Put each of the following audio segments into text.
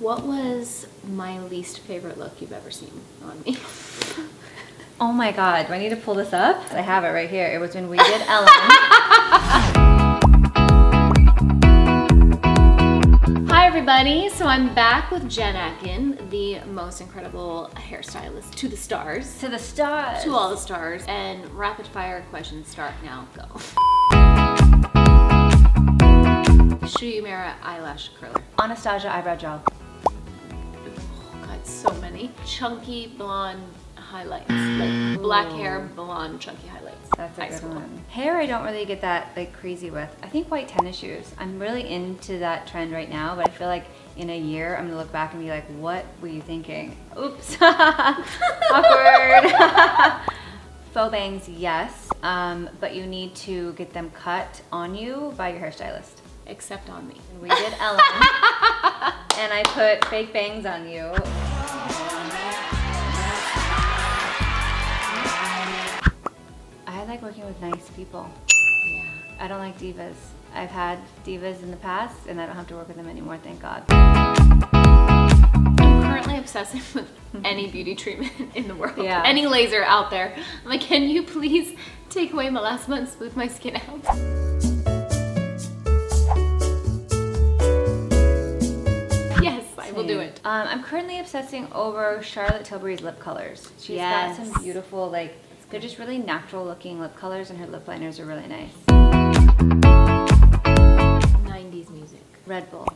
What was my least favorite look you've ever seen on me? Oh my God, do I need to pull this up? I have it right here. It was when we did Ellen. Hi everybody, so I'm back with Jen Atkin, the most incredible hairstylist to the stars. To the stars. To all the stars. And rapid fire questions start now, go. Shu Uemura eyelash curler. Anastasia eyebrow gel. Oh God, so many. Chunky blonde highlights. Like black hair, blonde, chunky highlights. That's a good one. Hair I don't really get that like crazy with. I think white tennis shoes. I'm really into that trend right now, but I feel like in a year I'm gonna look back and be like, what were you thinking? Oops. Awkward. Faux bangs, yes. But you need to get them cut on you by your hairstylist. Except on me. We did Ellen, and I put fake bangs on you. I like working with nice people. Yeah. I don't like divas. I've had divas in the past, and I don't have to work with them anymore, thank God. I'm currently obsessive with any beauty treatment in the world. Yeah. Any laser out there. I'm like, can you please take away my last month, smooth my skin out? We'll do it. I'm currently obsessing over Charlotte Tilbury's lip colors. She's got some beautiful, like, they're just really natural looking lip colors, and her lip liners are really nice. 90s music. Red Bull.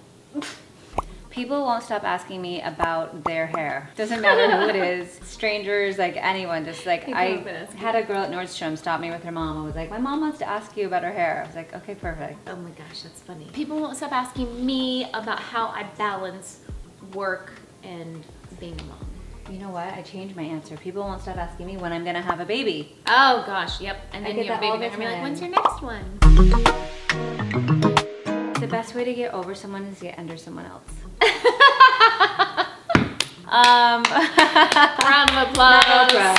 People won't stop asking me about their hair. Doesn't matter who it is, strangers, like anyone. Just like, I had a girl at Nordstrom stop me with her mom. I was like, my mom wants to ask you about her hair. I was like, okay, perfect. Oh my gosh, that's funny. People won't stop asking me about how I balance work and being a mom. You know what? I changed my answer. People won't stop asking me when I'm gonna have a baby. Oh gosh, yep. And then you have a baby and you're like, when's your next one? The best way to get over someone is to get under someone else. Round of applause. Oprah.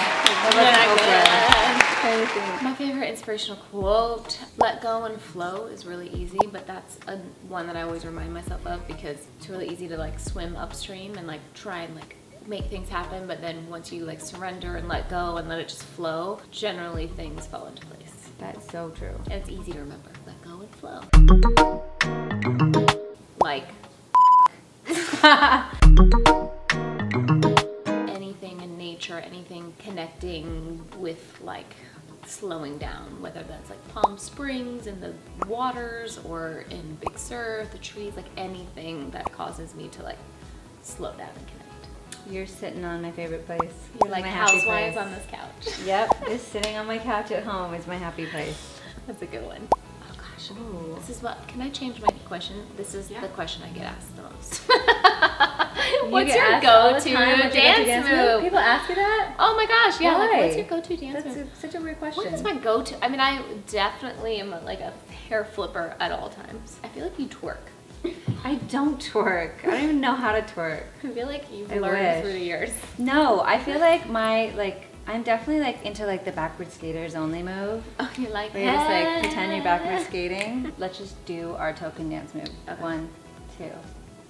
My favorite inspirational quote, let go and flow is really easy, but that's a one that I always remind myself of because it's really easy to like swim upstream and like try and like make things happen, but then once you like surrender and let go and let it just flow, generally things fall into place. That's so true. And it's easy to remember. Let go and flow. Like anything in nature, anything connecting with like slowing down, whether that's like Palm Springs and the waters or in Big Sur, the trees, like anything that causes me to like slow down and connect. You're sitting on my favorite place. You're like housewives on this couch. Yep, just sitting on my couch at home is my happy place. That's a good one. Oh gosh. Ooh. This is what, can I change my question? This is the question I get asked the most. What's your go-to dance move? People ask you that? Oh my gosh, yeah. Like, what's your go-to dance move? That's such a weird question. What is my go-to? I mean, I definitely am like a hair flipper at all times. I feel like you twerk. I don't twerk. I don't even know how to twerk. I feel like you've learned through the years. No, I feel like my, like, I'm definitely like into like the backward skaters only move. Oh, you like that? Where you just like pretend you're backward skating. Let's just do our token dance move. Okay. 1, 2,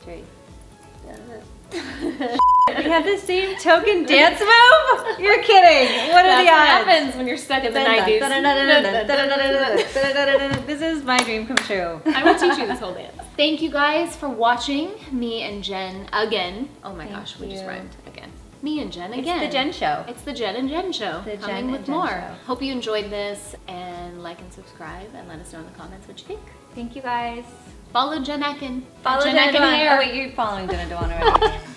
3. We have the same token dance move? You're kidding. What are the odds? That's what happens when you're stuck in the 90s. This is my dream come true. I will teach you this whole dance. Thank you guys for watching me and Jen again. Oh my gosh, we just rhymed again. Me and Jen again. It's the Jen show. It's the Jen and Jen show. Coming with more. Hope you enjoyed this, and like and subscribe and let us know in the comments what you think. Thank you guys. Follow Jen Atkin. Follow Jen Atkin. Oh wait, you're following Jenna Dewan already.